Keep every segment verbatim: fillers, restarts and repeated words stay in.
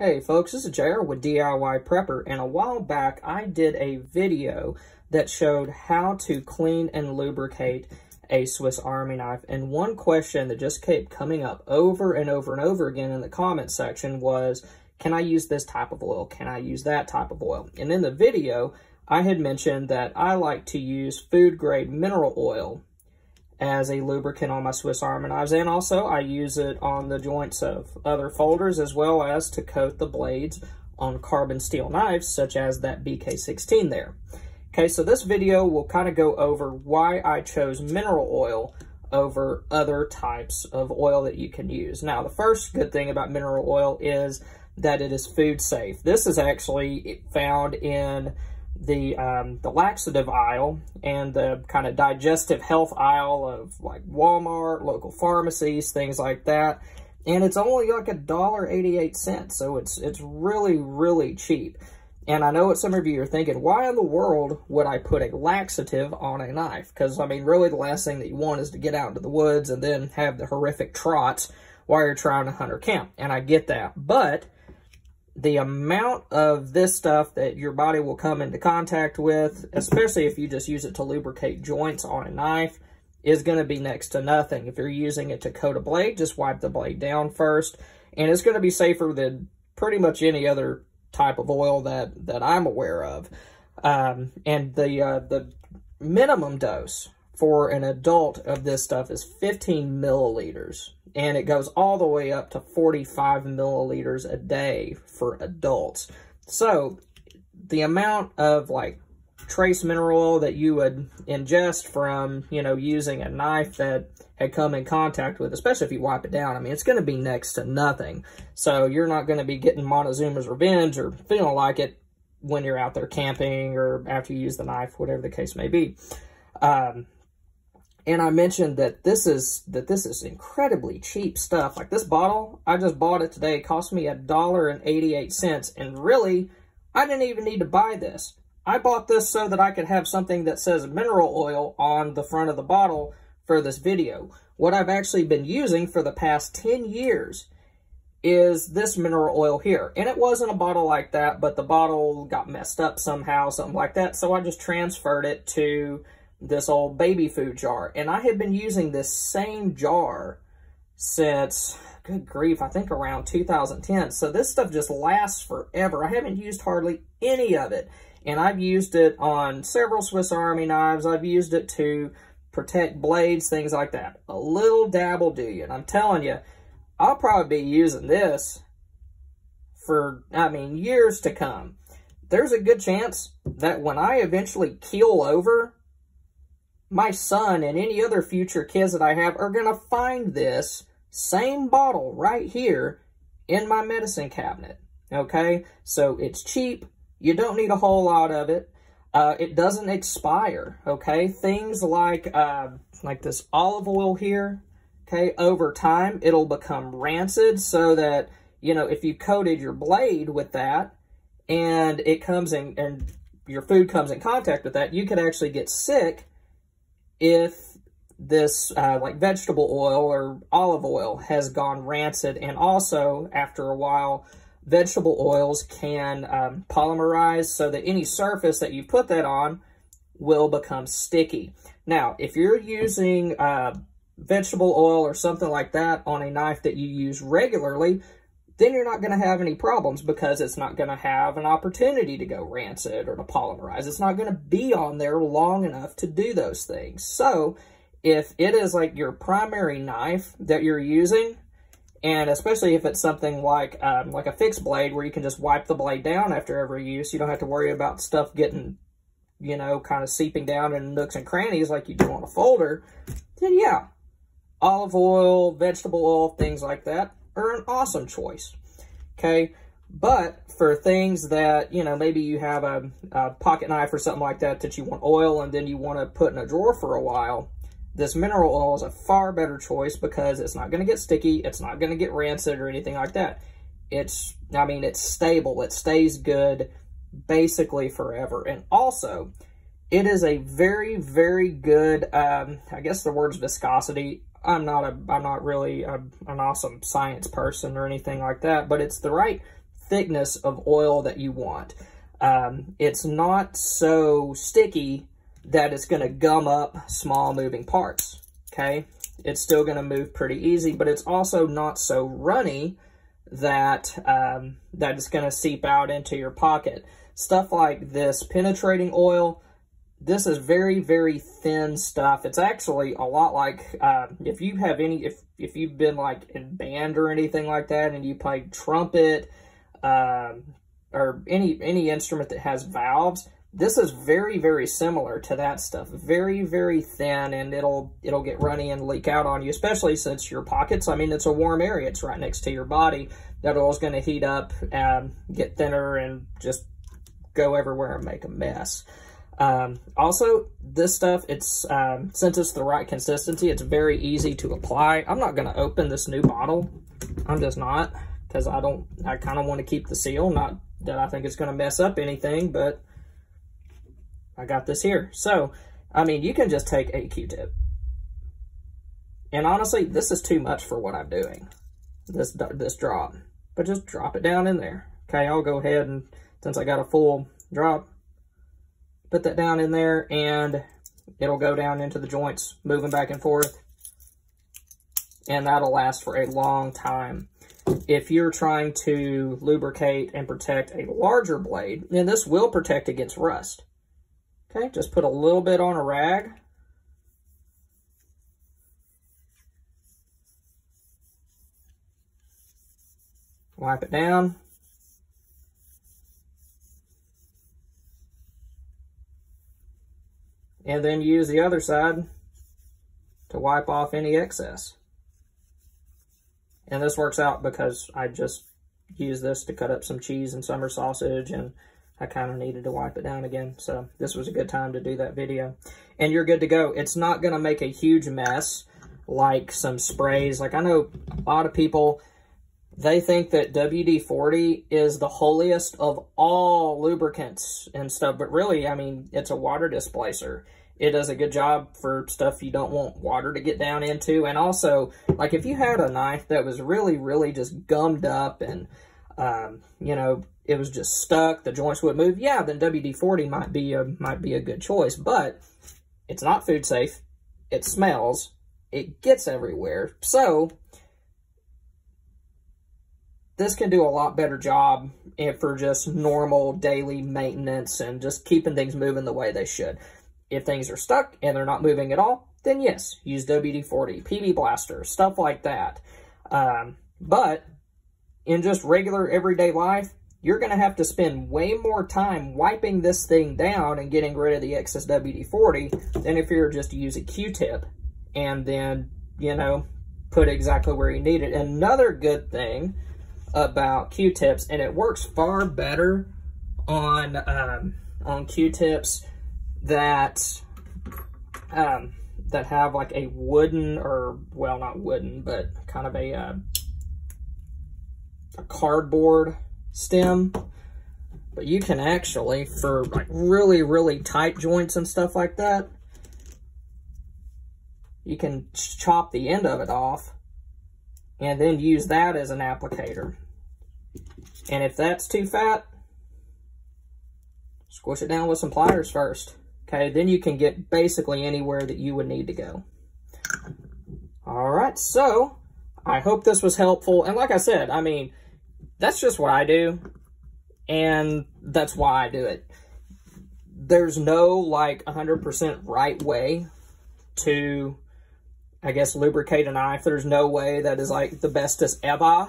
Hey folks, this is J R with D I Y Prepper, and a while back I did a video that showed how to clean and lubricate a Swiss Army knife, and one question that just kept coming up over and over and over again in the comment section was, can I use this type of oil? Can I use that type of oil? And in the video, I had mentioned that I like to use food-grade mineral oil as a lubricant on my Swiss Army knives, and also I use it on the joints of other folders as well as to coat the blades on carbon steel knives such as that B K sixteen there. Okay, so this video will kind of go over why I chose mineral oil over other types of oil that you can use. Now, the first good thing about mineral oil is that it is food safe. This is actually found in the um, the laxative aisle and the kind of digestive health aisle of like Walmart, local pharmacies, things like that. And it's only like a dollar eighty-eight cents, so it's it's really really cheap. And I know what some of you are thinking: why in the world would I put a laxative on a knife? Because I mean, really, the last thing that you want is to get out into the woods and then have the horrific trots while you're trying to hunt or camp. And I get that, but the amount of this stuff that your body will come into contact with, especially if you just use it to lubricate joints on a knife, is going to be next to nothing. If you're using it to coat a blade, just wipe the blade down first, and it's going to be safer than pretty much any other type of oil that, that I'm aware of. Um, and the, uh, the minimum dose for an adult of this stuff is fifteen milliliters. And it goes all the way up to forty-five milliliters a day for adults. So the amount of like trace mineral oil that you would ingest from, you know, using a knife that had come in contact with, especially if you wipe it down, I mean, it's going to be next to nothing. So you're not going to be getting Montezuma's Revenge or feeling like it when you're out there camping or after you use the knife, whatever the case may be. Um, And I mentioned that this is that this is incredibly cheap stuff. Like this bottle, I just bought it today. It cost me a dollar and eighty-eight cents. And really, I didn't even need to buy this. I bought this so that I could have something that says mineral oil on the front of the bottle for this video. What I've actually been using for the past ten years is this mineral oil here. And it wasn't a bottle like that, but the bottle got messed up somehow, something like that. So I just transferred it to this old baby food jar, and I had been using this same jar since, good grief, I think around two thousand ten. So this stuff just lasts forever. I haven't used hardly any of it, and I've used it on several Swiss Army knives. I've used it to protect blades, things like that. A little dab will do you, and I'm telling you, I'll probably be using this for, I mean, years to come. There's a good chance that when I eventually keel over, my son and any other future kids that I have are going to find this same bottle right here in my medicine cabinet, okay? So it's cheap. You don't need a whole lot of it. Uh, it doesn't expire, okay? Things like, uh, like this olive oil here, okay? Over time, it'll become rancid so that, you know, if you coated your blade with that and it comes in and your food comes in contact with that, you could actually get sick if this uh, like vegetable oil or olive oil has gone rancid. And also after a while, vegetable oils can um, polymerize so that any surface that you put that on will become sticky. Now, if you're using uh, vegetable oil or something like that on a knife that you use regularly, then you're not going to have any problems because it's not going to have an opportunity to go rancid or to polymerize. It's not going to be on there long enough to do those things. So if it is like your primary knife that you're using, and especially if it's something like um, like a fixed blade where you can just wipe the blade down after every use, you don't have to worry about stuff getting, you know, kind of seeping down in nooks and crannies like you do on a folder, then yeah, olive oil, vegetable oil, things like that are an awesome choice, okay? But for things that, you know, maybe you have a, a pocket knife or something like that that you want oil and then you want to put in a drawer for a while, this mineral oil is a far better choice because it's not going to get sticky, it's not going to get rancid or anything like that. It's, I mean, it's stable. It stays good basically forever. And also, it is a very, very good, um, I guess the word's viscosity. I'm not a, I'm not really a, an awesome science person or anything like that, but it's the right thickness of oil that you want. Um, it's not so sticky that it's going to gum up small moving parts, okay? It's still going to move pretty easy, but it's also not so runny that, um, that it's going to seep out into your pocket. Stuff like this penetrating oil, this is very, very thin stuff. It's actually a lot like, uh, if you have any, if, if you've been like in band or anything like that and you play trumpet um, or any, any instrument that has valves, this is very, very similar to that stuff. Very, very thin, and it'll, it'll get runny and leak out on you, especially since your pockets, I mean, it's a warm area. It's right next to your body. That oil's going to heat up, um, get thinner, and just go everywhere and make a mess. Um, also, this stuff, it's, um, since it's the right consistency, it's very easy to apply. I'm not going to open this new bottle. I'm just not, because I don't, I kind of want to keep the seal. Not that I think it's going to mess up anything, but I got this here. So, I mean, you can just take a Q-tip. And honestly, this is too much for what I'm doing, this, this drop. But just drop it down in there. Okay, I'll go ahead and, since I got a full drop, put that down in there, and it'll go down into the joints, moving back and forth, and that'll last for a long time. If you're trying to lubricate and protect a larger blade, and this will protect against rust, okay? Just put a little bit on a rag, wipe it down. And then use the other side to wipe off any excess. And this works out because I just used this to cut up some cheese and summer sausage, and I kind of needed to wipe it down again. So this was a good time to do that video. And you're good to go. It's not going to make a huge mess like some sprays. Like, I know a lot of people, they think that W D forty is the holiest of all lubricants and stuff, but really, I mean, it's a water displacer. It does a good job for stuff you don't want water to get down into. And also, like, if you had a knife that was really, really just gummed up and, um, you know, it was just stuck, the joints would move, yeah, then W D forty might be a, might be a good choice, but it's not food safe. It smells. It gets everywhere. So this can do a lot better job for just normal daily maintenance and just keeping things moving the way they should. If things are stuck and they're not moving at all, then yes, use W D forty, P B Blaster, stuff like that. Um, but in just regular everyday life, you're going to have to spend way more time wiping this thing down and getting rid of the excess W D forty than if you're just to use a Q-tip and then, you know, put it exactly where you need it. Another good thing about Q-tips, and it works far better on um, on Q-tips that um, that have like a wooden, or well, not wooden, but kind of a, uh, a cardboard stem. But you can actually, for like really, really tight joints and stuff like that, you can chop the end of it off and then use that as an applicator. And if that's too fat, squish it down with some pliers first. Okay, then you can get basically anywhere that you would need to go. All right, so I hope this was helpful. And like I said, I mean, that's just what I do, and that's why I do it. There's no like one hundred percent right way to, I guess, lubricate a knife. There's no way that is like the bestest ever,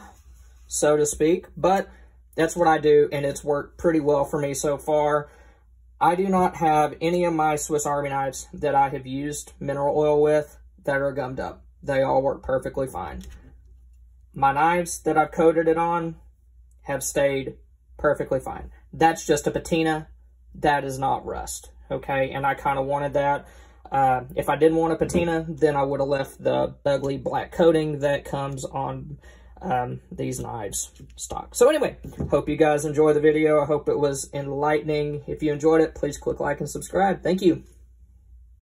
so to speak, but that's what I do, and it's worked pretty well for me so far. I do not have any of my Swiss Army knives that I have used mineral oil with that are gummed up. They all work perfectly fine. My knives that I've coated it on have stayed perfectly fine. That's just a patina. That is not rust, okay? And I kind of wanted that. Uh, if I didn't want a patina, then I would have left the ugly black coating that comes on um, these knives stock. So anyway, hope you guys enjoy the video. I hope it was enlightening. If you enjoyed it, please click like and subscribe. Thank you.